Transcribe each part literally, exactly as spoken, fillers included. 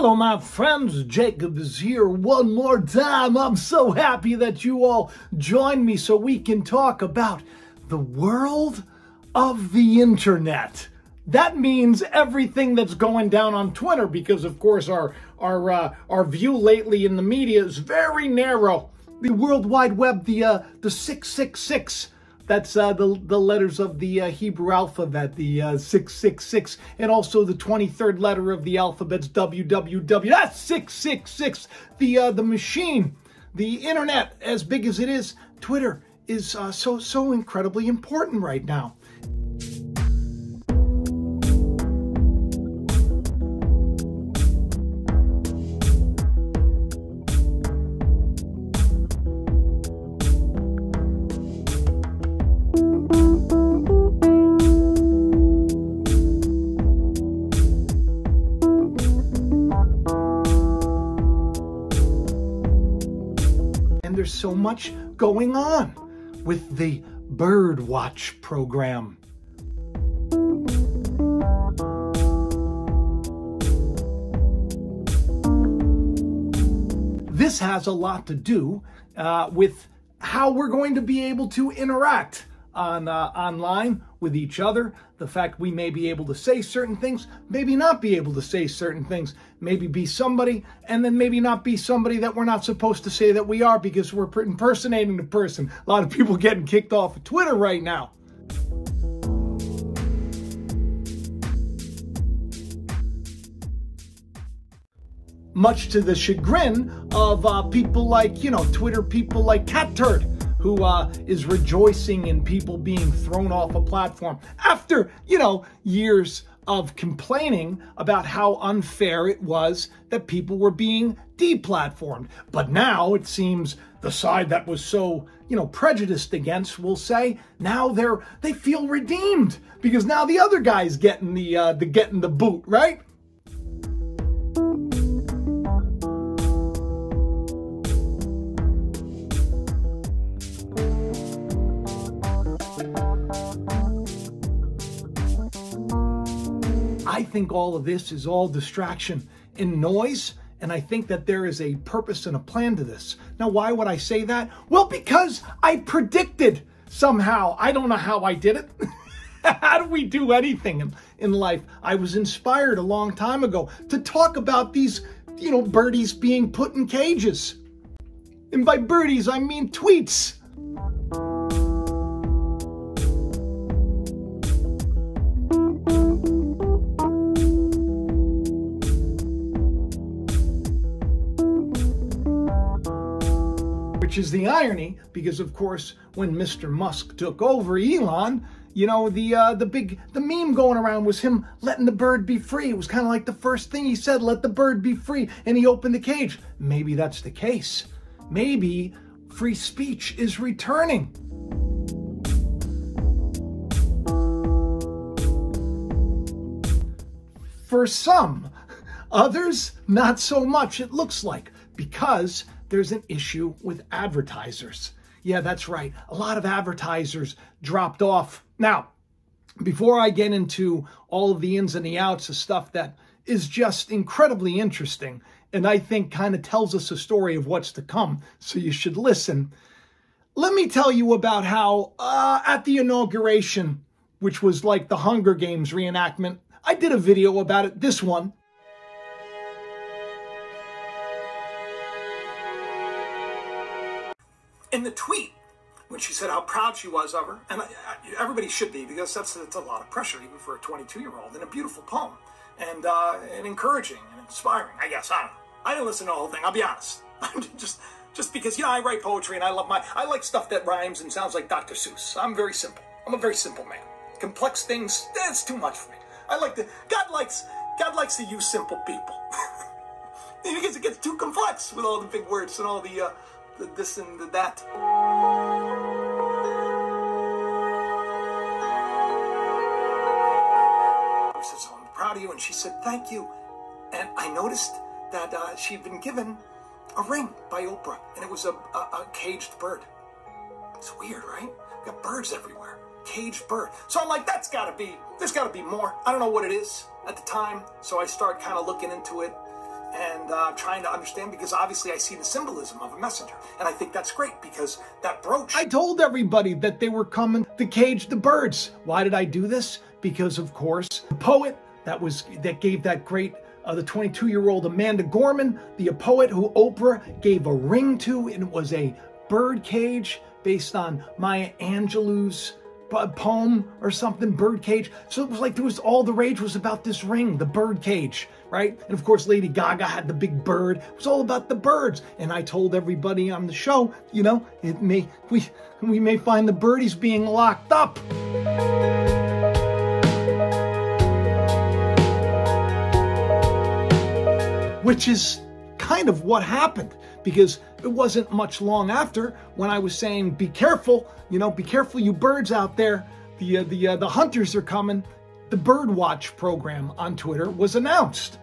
Hello my friends, Jacob is here one more time. I'm so happy that you all joined me so we can talk about the world of the internet. That means everything that's going down on Twitter, because of course our, our, uh, our view lately in the media is very narrow. The World Wide Web, the, uh, the six six six. That's uh, the, the letters of the uh, Hebrew alphabet, the uh, six six six, and also the twenty-third letter of the alphabet's W W W. That's six six six, the, uh, the machine, the internet, as big as it is. Twitter is uh, so, so incredibly important right now. So much going on with the Birdwatch program. This has a lot to do uh, with how we're going to be able to interact on uh, online with each other. The fact we may be able to say certain things, maybe not be able to say certain things, maybe be somebody, and then maybe not be somebody that we're not supposed to say that we are because we're impersonating the person. A lot of people getting kicked off of Twitter right now. Much to the chagrin of uh, people like, you know, Twitter people like Cat Turd, who uh, is rejoicing in people being thrown off a platform after, you know, years of complaining about how unfair it was that people were being deplatformed. But now it seems the side that was so, you know, prejudiced against will say now they're they feel redeemed because now the other guy's getting the uh, the getting the boot, right? I think all of this is all distraction and noise, and I think that there is a purpose and a plan to this. Now, why would I say that? Well, because I predicted somehow. I don't know how I did it. How do we do anything in, in life? I was inspired a long time ago to talk about these, you know, birdies being put in cages. And by birdies, I mean tweets. Which is the irony, because of course, when Mister Musk took over Elon, you know, the uh, the big the meme going around was him letting the bird be free. It was kind of like the first thing he said, let the bird be free, and he opened the cage. Maybe that's the case. Maybe free speech is returning. For some, others, not so much, it looks like, because there's an issue with advertisers. Yeah, that's right. A lot of advertisers dropped off. Now, before I get into all of the ins and the outs of stuff that is just incredibly interesting, and I think kind of tells us a story of what's to come, so you should listen, let me tell you about how uh, at the inauguration, which was like the Hunger Games reenactment, I did a video about it, this one. In the tweet, when she said how proud she was of her, and I, I, everybody should be, because that's, that's a lot of pressure, even for a twenty-two-year-old, and a beautiful poem, and, uh, and encouraging and inspiring, I guess. I don't know. I didn't listen to the whole thing, I'll be honest. just, just because, you know, I write poetry, and I love my, I like stuff that rhymes and sounds like Doctor Seuss. I'm very simple. I'm a very simple man. Complex things, that's too much for me. I like to, God likes, God likes to use simple people. Because it gets too complex with all the big words and all the, uh, The this and the that. I said, so I'm proud of you, and she said, thank you. And I noticed that uh, she'd been given a ring by Oprah, and it was a, a, a caged bird. It's weird, right? We've got birds everywhere. Caged bird. So I'm like, that's gotta be, there's gotta be more. I don't know what it is at the time, so I start kind of looking into it. and uh, trying to understand, because obviously I see the symbolism of a messenger. And I think that's great, because that brooch... I told everybody that they were coming to cage the birds. Why did I do this? Because, of course, the poet that, was, that gave that great... Uh, the twenty-two-year-old Amanda Gorman, the poet who Oprah gave a ring to, and it was a bird cage based on Maya Angelou's poem or something, bird cage. So it was like there was all the rage was about this ring, the bird cage, right? And of course, Lady Gaga had the big bird. It was all about the birds. And I told everybody on the show, you know, it may we we may find the birdies being locked up. Which is kind of what happened, because it wasn't much long after when I was saying, be careful, you know, be careful you birds out there. The, uh, the, uh, the hunters are coming. The Birdwatch program on Twitter was announced.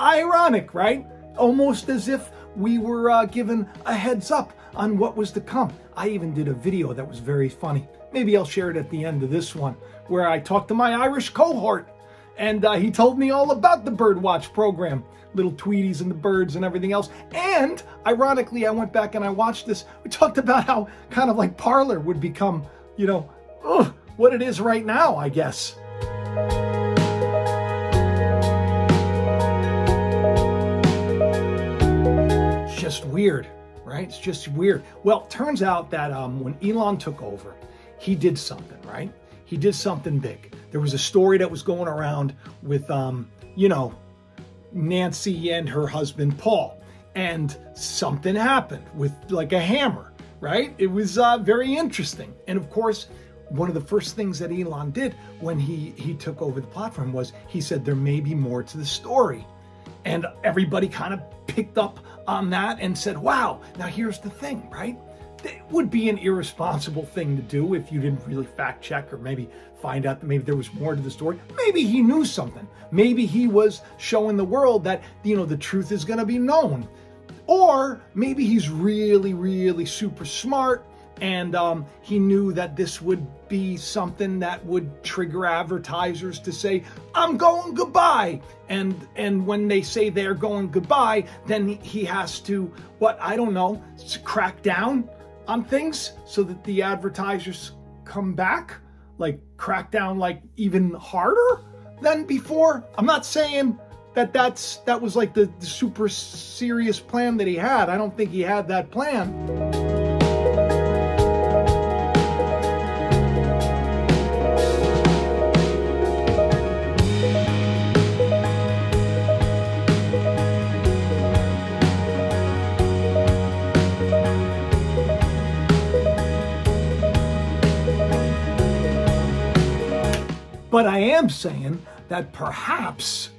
Ironic, right? Almost as if we were uh, given a heads up on what was to come. I even did a video that was very funny. Maybe I'll share it at the end of this one, where I talked to my Irish cohort. And uh, he told me all about the Birdwatch program, little Tweeties and the birds and everything else. And ironically, I went back and I watched this. We talked about how kind of like Parler would become, you know, ugh, what it is right now, I guess. It's just weird, right? It's just weird. Well, it turns out that um, when Elon took over, he did something, right? He did something big. There was a story that was going around with, um, you know, Nancy and her husband, Paul. And something happened with like a hammer, right? It was uh, very interesting. And of course, one of the first things that Elon did when he, he took over the platform was he said, there may be more to the story. And everybody kind of picked up on that and said, wow, now here's the thing, right? It would be an irresponsible thing to do if you didn't really fact check, or maybe find out that maybe there was more to the story. Maybe he knew something. Maybe he was showing the world that, you know, the truth is going to be known. Or maybe he's really, really super smart, and um, he knew that this would be something that would trigger advertisers to say, I'm going goodbye. And and when they say they're going goodbye, then he has to, what, I don't know, crack down on things so that the advertisers come back, like crack down like even harder than before. I'm not saying that that's, that was like the, the super serious plan that he had. I don't think he had that plan. But I am saying that perhaps,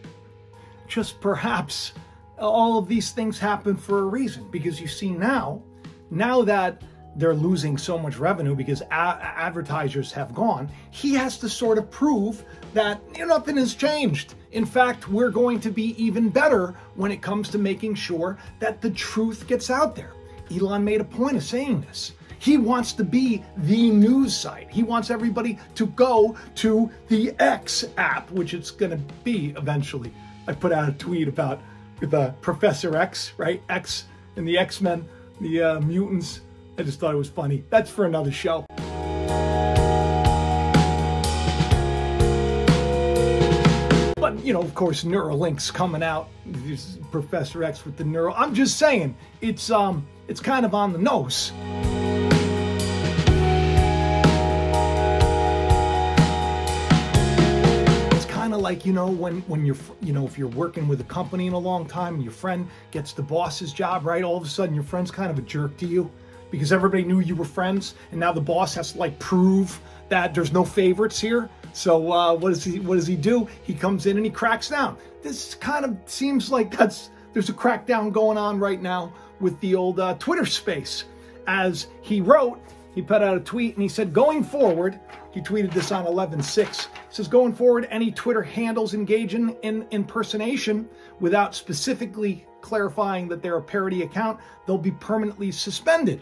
just perhaps, all of these things happen for a reason. Because you see now, now that they're losing so much revenue because a advertisers have gone, he has to sort of prove that, you know, nothing has changed. In fact, we're going to be even better when it comes to making sure that the truth gets out there. Elon made a point of saying this. He wants to be the news site. He wants everybody to go to the X app, which it's going to be eventually. I put out a tweet about with uh, Professor X, right? X and the X-Men, the uh, mutants. I just thought it was funny. That's for another show. But, you know, of course, Neuralink's coming out. There's Professor X with the Neural. I'm just saying, it's, um, it's kind of on the nose. Like, you know, when, when you're, you know, if you're working with a company in a long time and your friend gets the boss's job, right? All of a sudden your friend's kind of a jerk to you because everybody knew you were friends. And now the boss has to like prove that there's no favorites here. So uh, what does he, what does he do? He comes in and he cracks down. This kind of seems like that's, there's a crackdown going on right now with the old uh, Twitter space. As he wrote, he put out a tweet and he said, going forward, he tweeted this on eleven six. Says, going forward, any Twitter handles engaging in impersonation without specifically clarifying that they're a parody account, they'll be permanently suspended.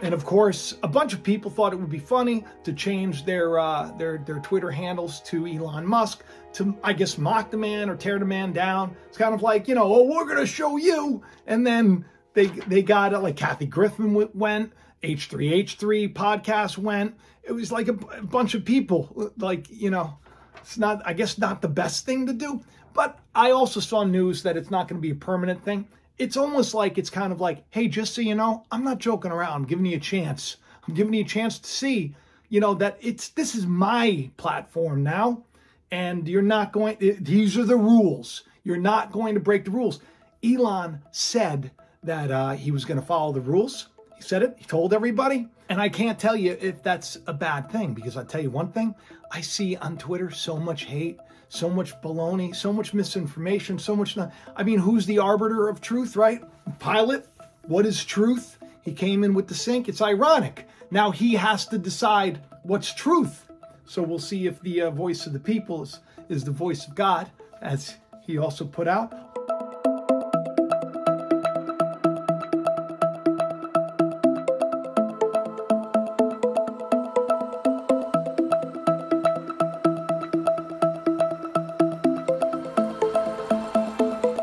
And of course, a bunch of people thought it would be funny to change their uh, their their Twitter handles to Elon Musk to, I guess, mock the man or tear the man down. It's kind of like, you know, oh, we're gonna show you. And then they they got it like Kathy Griffin went, H three H three podcast went. It was like a, a bunch of people, like, you know, it's not, I guess, not the best thing to do. But I also saw news that it's not going to be a permanent thing. It's almost like it's kind of like, hey, just so you know, I'm not joking around. I'm giving you a chance. I'm giving you a chance to see, you know, that it's this is my platform now, and you're not going. These are the rules. You're not going to break the rules. Elon said that uh, he was going to follow the rules. He said it. He told everybody. And I can't tell you if that's a bad thing, because I tell you one thing, I see on Twitter so much hate, so much baloney, so much misinformation, so much. Not, I mean, who's the arbiter of truth, right? Pilate, what is truth? He came in with the sink. It's ironic. Now he has to decide what's truth. So we'll see if the uh, voice of the people is, is the voice of God, as he also put out.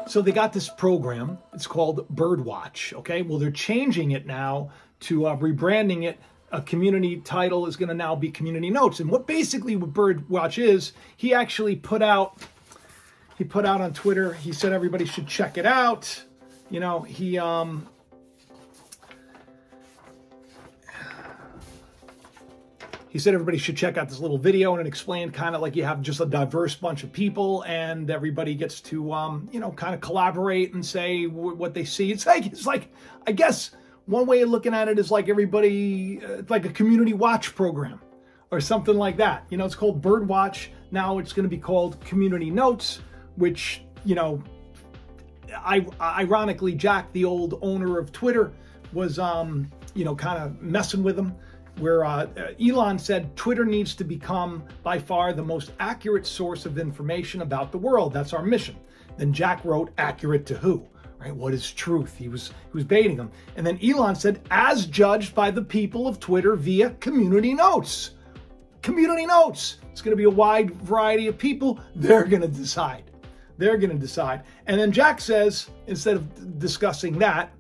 So they got this program, it's called Birdwatch, okay? Well, they're changing it now to uh, rebranding it. A community title is going to now be Community Notes. And what basically what Birdwatch is, he actually put out, he put out on Twitter, he said everybody should check it out. You know, he, um, he said everybody should check out this little video, and it explained kind of like you have just a diverse bunch of people, and everybody gets to, um, you know, kind of collaborate and say w what they see. It's like, it's like, I guess one way of looking at it is like everybody, uh, like a community watch program or something like that. You know, it's called Birdwatch. Now it's going to be called Community Notes, which, you know, I, ironically, Jack, the old owner of Twitter, was, um, you know, kind of messing with them. Where uh, Elon said, Twitter needs to become by far the most accurate source of information about the world. That's our mission. Then Jack wrote, accurate to who? Right? What is truth? He was, he was baiting him. And then Elon said, as judged by the people of Twitter via Community Notes. Community Notes. It's going to be a wide variety of people. They're going to decide. They're going to decide. And then Jack says, instead of discussing that,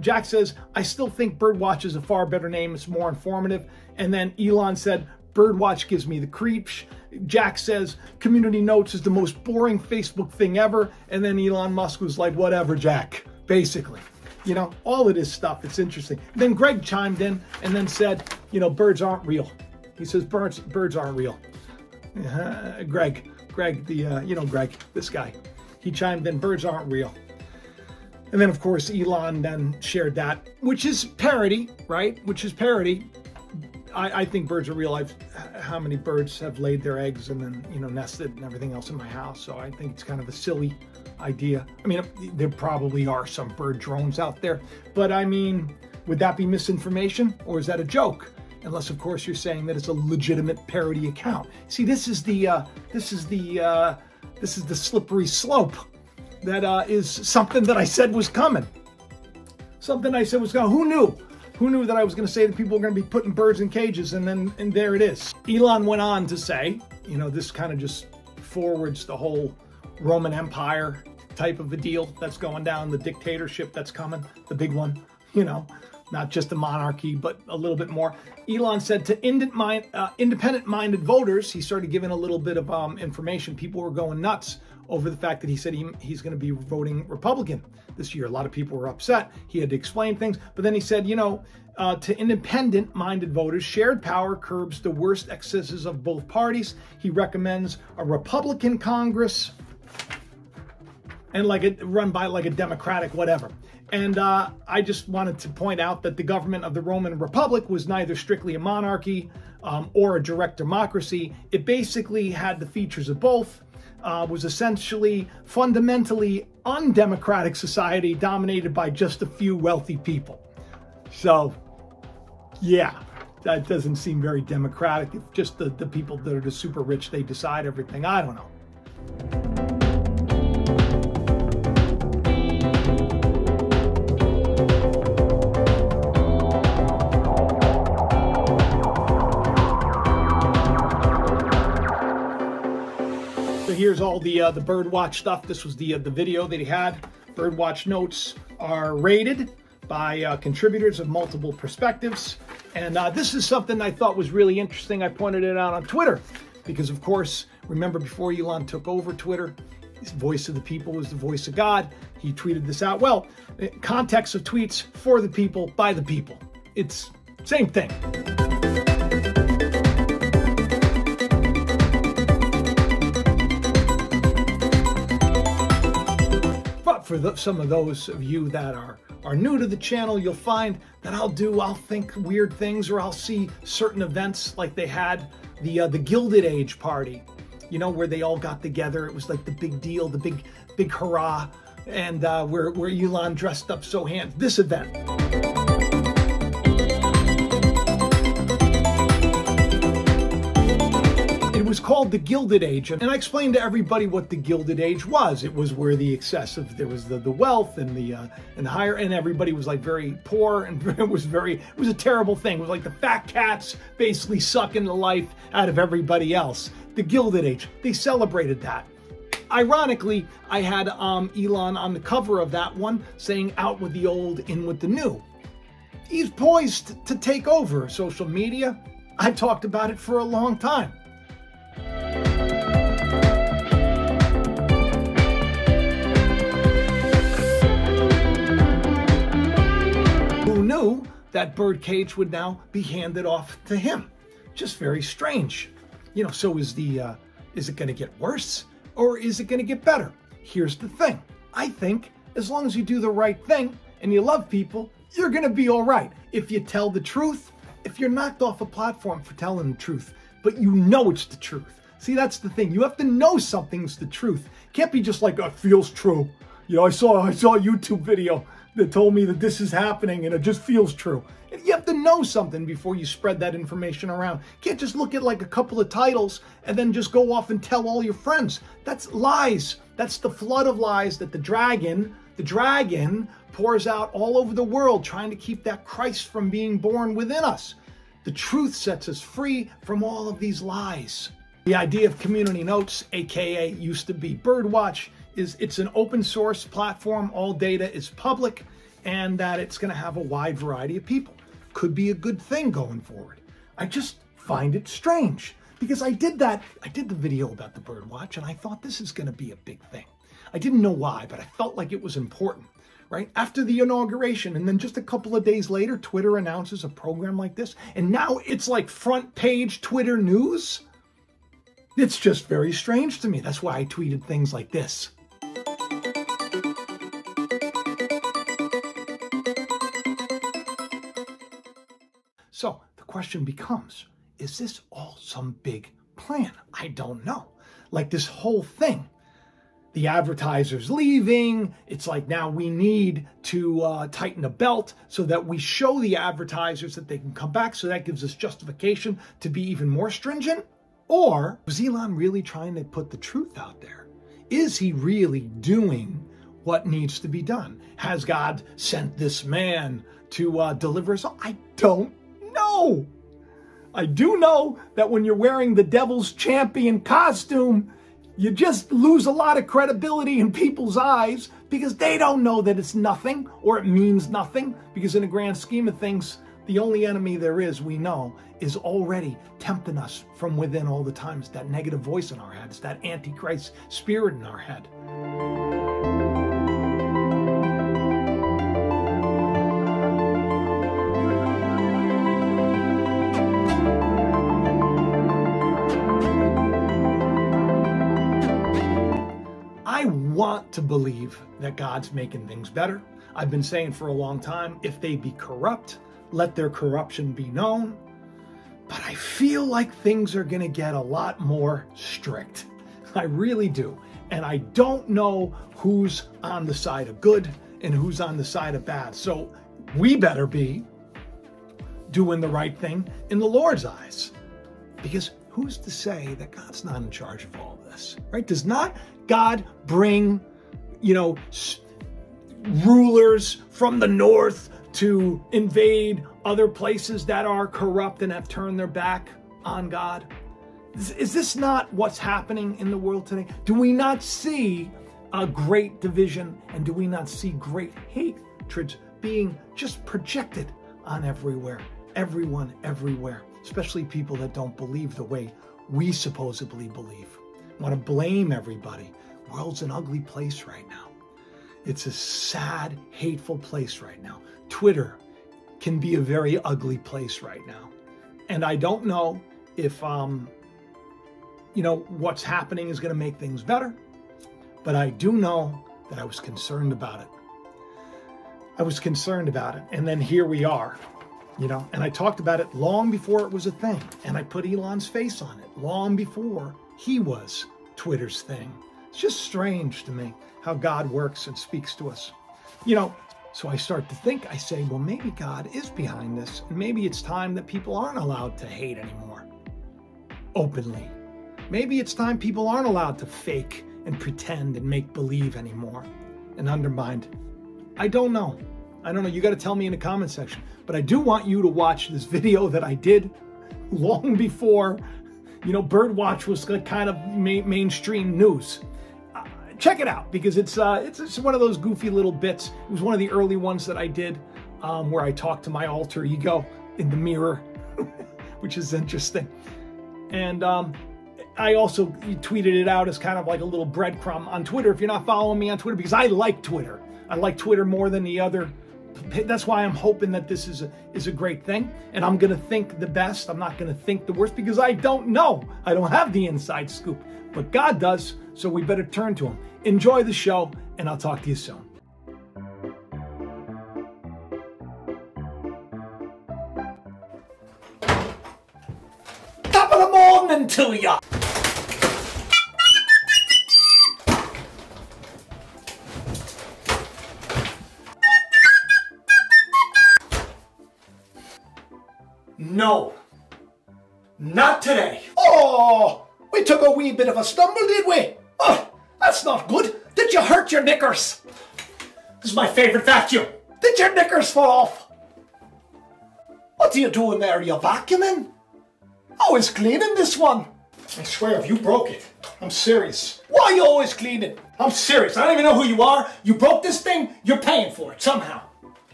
Jack says, I still think Birdwatch is a far better name. It's more informative. And then Elon said, Birdwatch gives me the creeps. Jack says, Community Notes is the most boring Facebook thing ever. And then Elon Musk was like, whatever, Jack, basically. You know, all of this stuff, it's interesting. And then Greg chimed in and then said, you know, birds aren't real. He says, birds, birds aren't real. Uh, Greg, Greg, the, uh, you know, Greg, this guy, he chimed in, birds aren't real. And then, of course, Elon then shared that, which is parody, right? Which is parody. I, I think birds are real. I've, how many birds have laid their eggs and then, you know, nested and everything else in my house. So I think it's kind of a silly idea. I mean, there probably are some bird drones out there. But, I mean, would that be misinformation or is that a joke? Unless, of course, you're saying that it's a legitimate parody account. See, this is the, uh, this is the, uh, this is the slippery slope. That uh, is something that I said was coming. Something I said was coming. Who knew? Who knew that I was going to say that people are going to be putting birds in cages, and then and there it is. Elon went on to say, you know, this kind of just forwards the whole Roman Empire type of a deal that's going down, the dictatorship that's coming, the big one, you know, not just the monarchy, but a little bit more. Elon said to independent-minded voters, he started giving a little bit of um, information. People were going nuts over the fact that he said he, he's going to be voting Republican this year. A lot of people were upset. He had to explain things. But then he said, you know, uh, to independent-minded voters, shared power curbs the worst excesses of both parties. He recommends a Republican Congress and like it run by like a Democratic whatever. And uh, I just wanted to point out that the government of the Roman Republic was neither strictly a monarchy um, or a direct democracy. It basically had the features of both. Uh, was essentially fundamentally undemocratic society dominated by just a few wealthy people. So, yeah, that doesn't seem very democratic. If just the, the people that are the super rich, they decide everything. I don't know. all the uh, the Birdwatch stuff. This was the uh, the video that he had. Birdwatch notes are rated by uh, contributors of multiple perspectives, and uh, this is something I thought was really interesting. I pointed it out on Twitter because, of course, remember before Elon took over Twitter, his voice of the people was the voice of God. He tweeted this out. Well, context of tweets for the people by the people. It's same thing. For the, some of those of you that are are new to the channel, you'll find that I'll do I'll think weird things, or I'll see certain events like they had the uh, the Gilded Age party, you know, where they all got together. It was like the big deal, the big big hurrah, and uh, where where Elon dressed up so handsome. This event. It was called the Gilded Age, and I explained to everybody what the Gilded Age was. It was where the excessive, there was the, the wealth and the uh, and the higher, and everybody was like very poor, and it was very, it was a terrible thing. It was like the fat cats basically sucking the life out of everybody else. The Gilded Age, they celebrated that. Ironically, I had um, Elon on the cover of that one saying, "Out with the old, in with the new." He's poised to take over social media. I talked about it for a long time. Who knew that birdcage would now be handed off to him? Just very strange. You know, so is the, uh, is it going to get worse, or is it going to get better? Here's the thing. I think as long as you do the right thing and you love people, you're going to be all right. If you tell the truth, if you're knocked off a platform for telling the truth, but you know it's the truth. See, that's the thing. You have to know something's the truth. Can't be just like, oh, it feels true. You know, I saw, I saw a YouTube video that told me that this is happening and it just feels true. You have to know something before you spread that information around. Can't just look at like a couple of titles and then just go off and tell all your friends. That's lies. That's the flood of lies that the dragon, the dragon pours out all over the world, trying to keep that Christ from being born within us. The truth sets us free from all of these lies. The idea of Community Notes, aka used to be Birdwatch, is it's an open source platform. All data is public, and that it's going to have a wide variety of people. Could be a good thing going forward. I just find it strange because I did that. I did the video about the Birdwatch, and I thought this is going to be a big thing. I didn't know why, but I felt like it was important. Right after the inauguration, and then just a couple of days later, Twitter announces a program like this, and now it's like front page Twitter news. It's just very strange to me. That's why I tweeted things like this. So the question becomes, is this all some big plan? I don't know. Like this whole thing. The advertisers leaving. It's like now we need to uh, tighten the belt so that we show the advertisers that they can come back. So that gives us justification to be even more stringent. Or was Elon really trying to put the truth out there? Is he really doing what needs to be done? Has God sent this man to uh, deliver us all? I don't know. I do know that when you're wearing the devil's champion costume, you just lose a lot of credibility in people's eyes because they don't know that it's nothing or it means nothing, because in the grand scheme of things, the only enemy there is, we know, is already tempting us from within all the time. It's that negative voice in our head. It's that Antichrist spirit in our head. I want to believe that God's making things better. I've been saying for a long time, if they be corrupt, let their corruption be known. But I feel like things are going to get a lot more strict. I really do. And I don't know who's on the side of good and who's on the side of bad. So we better be doing the right thing in the Lord's eyes. Because who's to say that God's not in charge of all this, right? Does not God bring, you know, rulers from the north to invade other places that are corrupt and have turned their back on God? Is this not what's happening in the world today? Do we not see a great division, and do we not see great hatreds being just projected on everywhere, everyone, everywhere, especially people that don't believe the way we supposedly believe? Want to blame everybody. World's an ugly place right now. It's a sad, hateful place right now. Twitter can be a very ugly place right now. And I don't know if, um, you know, what's happening is going to make things better, but I do know that I was concerned about it. I was concerned about it. And then here we are, you know, and I talked about it long before it was a thing. And I put Elon's face on it long before he was Twitter's thing. It's just strange to me how God works and speaks to us. You know, so I start to think, I say, well, maybe God is behind this. And maybe it's time that people aren't allowed to hate anymore openly. Maybe it's time people aren't allowed to fake and pretend and make believe anymore and undermine. I don't know. I don't know. You got to tell me in the comment section. But I do want you to watch this video that I did long before, you know, Birdwatch was kind of ma mainstream news. Uh, check it out, because it's, uh, it's it's one of those goofy little bits. It was one of the early ones that I did um, where I talked to my alter ego in the mirror, which is interesting. And um, I also tweeted it out as kind of like a little breadcrumb on Twitter. If you're not following me on Twitter, because I like Twitter. I like Twitter more than the other. That's why I'm hoping that this is a, is a great thing. And I'm going to think the best. I'm not going to think the worst, because I don't know. I don't have the inside scoop, but God does. So we better turn to him. Enjoy the show, and I'll talk to you soon. Top of the morning to ya. No, not today. Oh, we took a wee bit of a stumble, did we? Oh, that's not good. Did you hurt your knickers? This is my favorite vacuum. Did your knickers fall off? What are you doing there? Are you vacuuming? I was cleaning this one. I swear, if you broke it, I'm serious. Why are you always cleaning? I'm serious. I don't even know who you are. You broke this thing, you're paying for it somehow.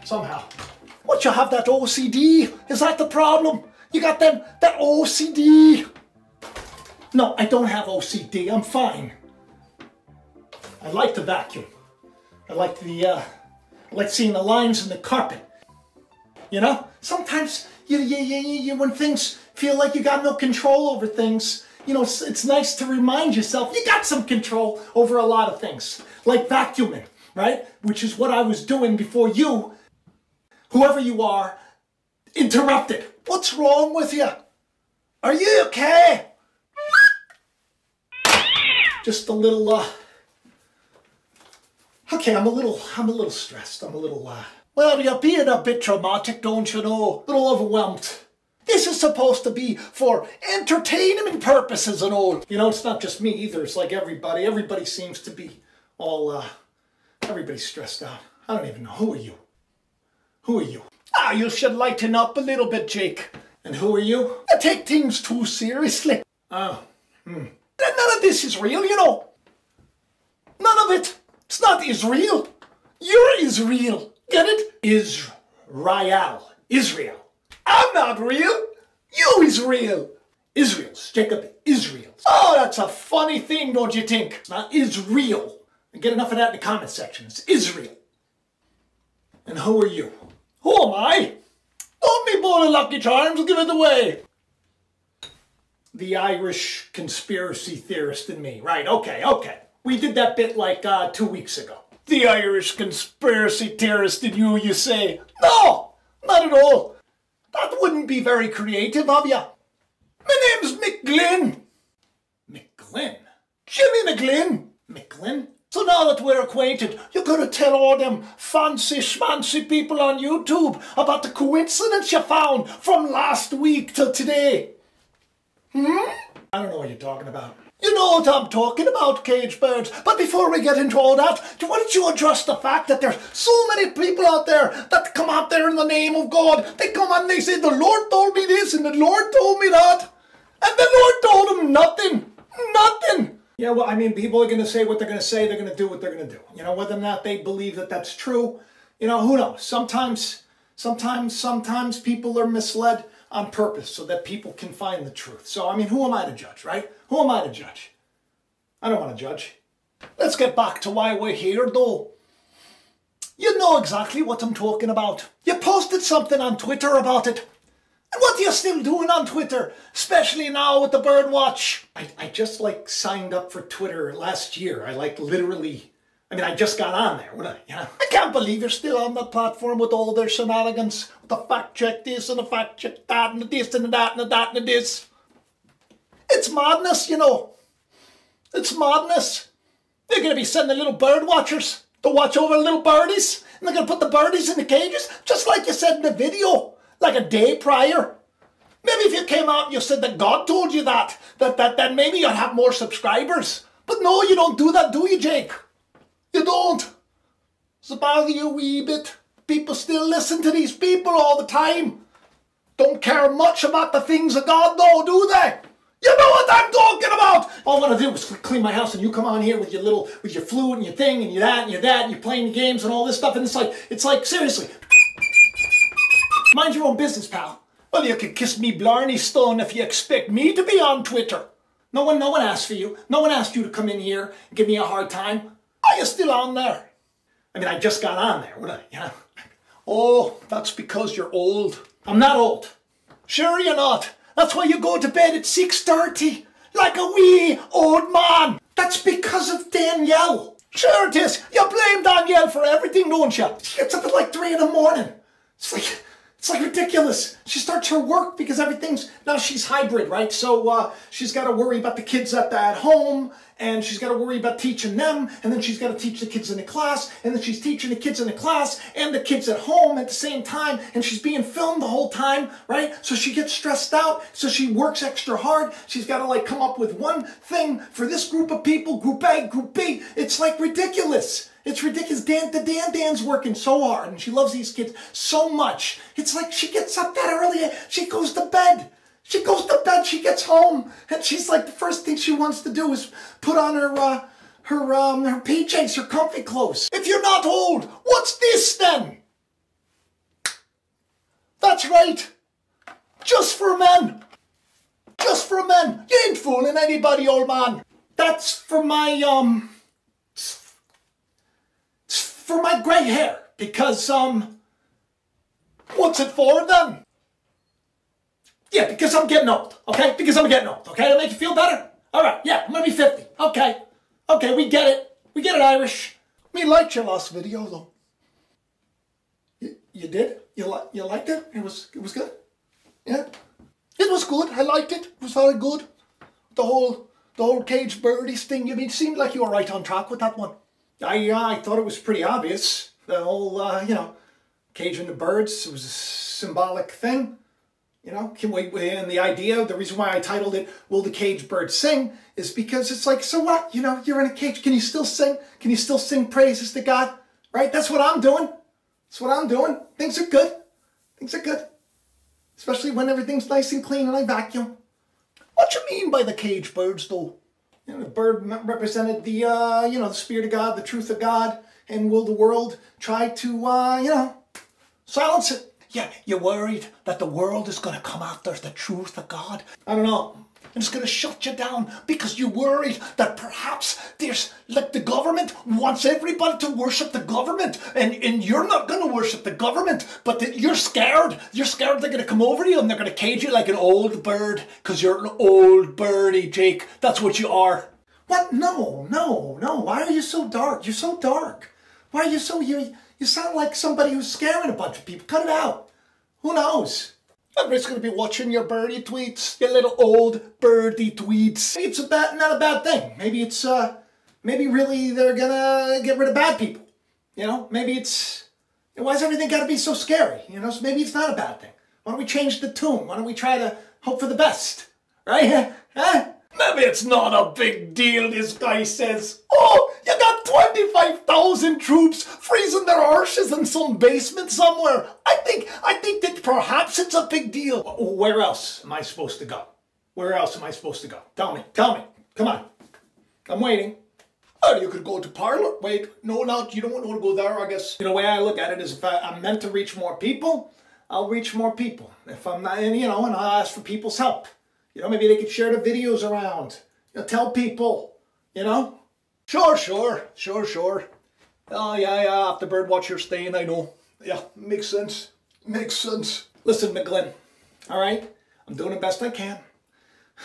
Somehow. What, you have that O C D? Is that the problem? You got them, that O C D? No, I don't have O C D. I'm fine. I like the vacuum. I like the, uh, I like seeing the lines in the carpet. You know? Sometimes, you, you, you, you, when things feel like you got no control over things, you know, it's, it's nice to remind yourself you got some control over a lot of things. Like vacuuming, right? Which is what I was doing before you, whoever you are, interrupted. What's wrong with you? Are you okay? Just a little, uh... Okay, I'm a little, I'm a little stressed. I'm a little, uh... Well, you're being a bit traumatic, don't you know? A little overwhelmed. This is supposed to be for entertainment purposes and all. You know, it's not just me either. It's like everybody. Everybody seems to be all, uh... everybody's stressed out. I don't even know. Who are you? Who are you? Ah, you should lighten up a little bit, Jake. And who are you? I take things too seriously. Oh, hmm. None of this is real, you know. None of it. It's not Israel. You're Israel. Get it? Israel. Israel. I'm not real. You Israel. Israel's Jacob Israel. Oh, that's a funny thing, don't you think? It's not Israel. I get enough of that in the comment section. It's Israel. And who are you? Who am I? Don't be born in Lucky Charms, give it away. The Irish conspiracy theorist in me. Right, okay, okay. We did that bit like uh, two weeks ago. The Irish conspiracy theorist in you, you say? No, not at all. That wouldn't be very creative of you. My name's McGlynn. McGlynn? Jimmy McGlynn. McGlynn? So now that we're acquainted, you're going to tell all them fancy schmancy people on YouTube about the coincidence you found from last week till today. Hmm? I don't know what you're talking about. You know what I'm talking about, cage birds. But before we get into all that, why don't you address the fact that there's so many people out there that come out there in the name of God. They come and they say, the Lord told me this and the Lord told me that. And the Lord told him nothing. Nothing. Yeah, well, I mean, people are going to say what they're going to say. They're going to do what they're going to do. You know, whether or not they believe that that's true, you know, who knows? Sometimes, sometimes, sometimes people are misled on purpose so that people can find the truth. So, I mean, who am I to judge, right? Who am I to judge? I don't want to judge. Let's get back to why we're here, though. You know exactly what I'm talking about. You posted something on Twitter about it. And what are you still doing on Twitter? Especially now with the birdwatch. I, I just like signed up for Twitter last year. I like literally, I mean, I just got on there. What I, you know? I can't believe you're still on that platform with all their shenanigans. The fact check this and the fact check that and the this and the that and the that and the this. It's madness, you know. It's madness. They're going to be sending little bird watchers to watch over little birdies, and they're going to put the birdies in the cages, just like you said in the video, like a day prior. Maybe if you came out and you said that God told you that, that, that, that maybe you'd have more subscribers. But no, you don't do that, do you, Jake? You don't. Does it bother you a wee bit? People still listen to these people all the time. Don't care much about the things of God, though, do they? You know what I'm talking about! All I want to do is clean my house, and you come on here with your little, with your flute and your thing and your that and your that and you're playing games and all this stuff, and it's like, it's like, seriously. Mind your own business, pal. Well, you can kiss me blarney stone if you expect me to be on Twitter. No one, no one asked for you. No one asked you to come in here and give me a hard time. Are you still on there? I mean, I just got on there, would I? You know? Oh, that's because you're old. I'm not old. Sure you're not. That's why you go to bed at six thirty, like a wee old man. That's because of Danielle. Sure it is. You blame Danielle for everything, don't you? She gets up at like three in the morning. It's like, it's like ridiculous. She starts her work because everything's, now she's hybrid, right? So uh, she's got to worry about the kids at, at home, and she's got to worry about teaching them, and then she's got to teach the kids in the class, and then she's teaching the kids in the class and the kids at home at the same time, and she's being filmed the whole time, right? So she gets stressed out, so she works extra hard. She's got to like come up with one thing for this group of people, group A, group B. It's like ridiculous. It's ridiculous. Dan, the Dan Dan's working so hard, and she loves these kids so much. It's like she gets up that early, she goes to bed. She goes to bed, she gets home, and she's like, the first thing she wants to do is put on her, uh, her, um, her P Js, her comfy clothes. If you're not old, what's this then? That's right. Just for men. Just for men. You ain't fooling anybody, old man. That's for my, um, for my gray hair, because, um, what's it for then? Yeah, because I'm getting old, okay? Because I'm getting old, okay? It'll make you feel better? All right, yeah, I'm gonna be fifty, okay. Okay, we get it. We get it, Irish. Me liked your last video, though. You, you did? You, li you liked it? It was, it was good? Yeah? It was good, I liked it. It was very good. The whole, the whole cage birdies thing, you mean, it seemed like you were right on track with that one. I, uh, I thought it was pretty obvious. The whole, uh, you know, caging the birds, it was a symbolic thing. You know, can we, and the idea, the reason why I titled it, Will the Cage Bird Sing? Is because it's like, so what? You know, you're in a cage. Can you still sing? Can you still sing praises to God? Right? That's what I'm doing. That's what I'm doing. Things are good. Things are good. Especially when everything's nice and clean and I vacuum. What you mean by the cage birds, though? You know, the bird represented the, uh, you know, the spirit of God, the truth of God, and will the world try to, uh, you know, silence it? Yeah, you're worried that the world is going to come after the truth of God? I don't know. It's going to shut you down because you're worried that perhaps there's, like, the government wants everybody to worship the government. And, and you're not going to worship the government, but the, you're scared. You're scared they're going to come over you and they're going to cage you like an old bird because you're an old birdie, Jake. That's what you are. What? No, no, no. Why are you so dark? You're so dark. Why are you so... You, You sound like somebody who's scaring a bunch of people. Cut it out. Who knows? Everybody's going to be watching your birdie tweets. Your little old birdie tweets. Maybe it's a bad, not a bad thing. Maybe it's, uh, maybe really they're going to get rid of bad people. You know, maybe it's, why's everything got to be so scary? You know, so maybe it's not a bad thing. Why don't we change the tune? Why don't we try to hope for the best? Right? Huh? Maybe it's not a big deal, this guy says. Oh, you got twenty-five thousand troops freezing their arses in some basement somewhere. I think, I think that perhaps it's a big deal. Where else am I supposed to go? Where else am I supposed to go? Tell me, tell me. Come on. I'm waiting. Oh, you could go to Parler. Wait, no, no, you don't want to go there, I guess. You know, the way I look at it is if I, I'm meant to reach more people, I'll reach more people. If I'm not, and, you know, and I'll ask for people's help. You know, maybe they could share the videos around. You know, tell people, you know? Sure, sure, sure, sure. Oh, yeah, yeah, after Birdwatcher's staying, I know. Yeah, makes sense. Makes sense. Listen, McGlynn, all right? I'm doing the best I can.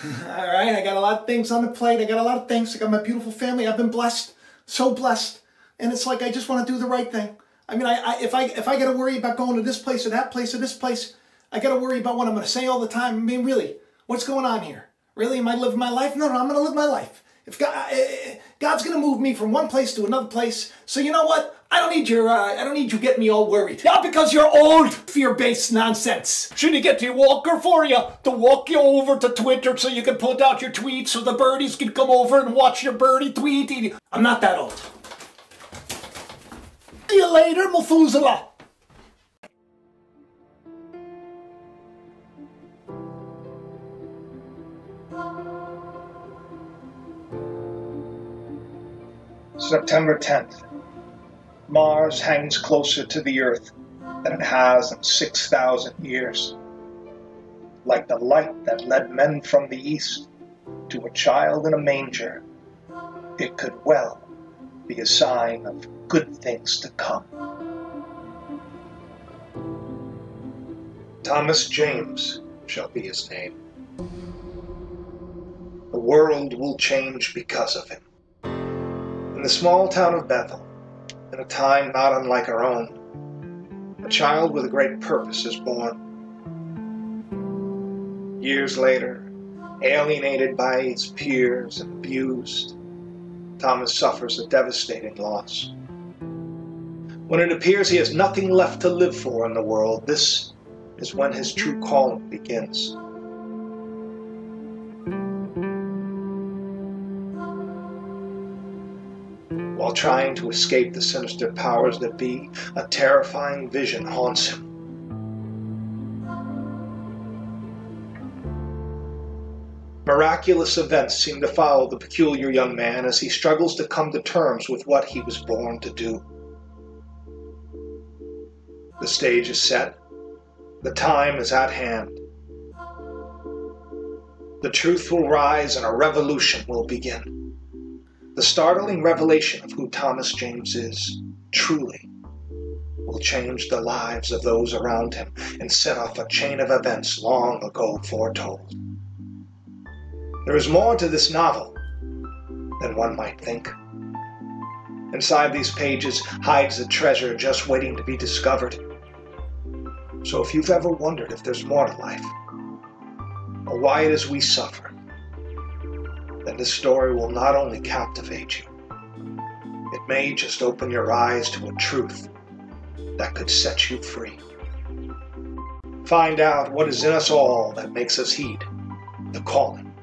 All right, I got a lot of things on the plate. I got a lot of things. I got my beautiful family. I've been blessed, so blessed. And it's like I just want to do the right thing. I mean, I, I if I if I got to worry about going to this place or that place or this place, I got to worry about what I'm going to say all the time. I mean, really, what's going on here? Really, am I living my life? No, no, I'm going to live my life. If God, God's going to move me from one place to another place, so you know what? I don't need your, uh, I don't need you getting me all worried. Not because you're old, fear-based nonsense. Should you get your walker for you to walk you over to Twitter so you can put out your tweets so the birdies can come over and watch your birdie tweet? I'm not that old. See you later, Methuselah. September tenth. Mars hangs closer to the Earth than it has in six thousand years. Like the light that led men from the East to a child in a manger, it could well be a sign of good things to come. Thomas James shall be his name. The world will change because of him. In the small town of Bethel, in a time not unlike our own, a child with a great purpose is born. Years later, alienated by his peers and abused, Thomas suffers a devastating loss. When it appears he has nothing left to live for in the world, this is when his true calling begins. While trying to escape the sinister powers that be, a terrifying vision haunts him. Miraculous events seem to follow the peculiar young man as he struggles to come to terms with what he was born to do. The stage is set. The time is at hand. The truth will rise and a revolution will begin. The startling revelation of who Thomas James is, truly, will change the lives of those around him and set off a chain of events long ago foretold. There is more to this novel than one might think. Inside these pages hides a treasure just waiting to be discovered. So if you've ever wondered if there's more to life, or why it is we suffer, then this story will not only captivate you, it may just open your eyes to a truth that could set you free. Find out what is in us all that makes us heed the calling.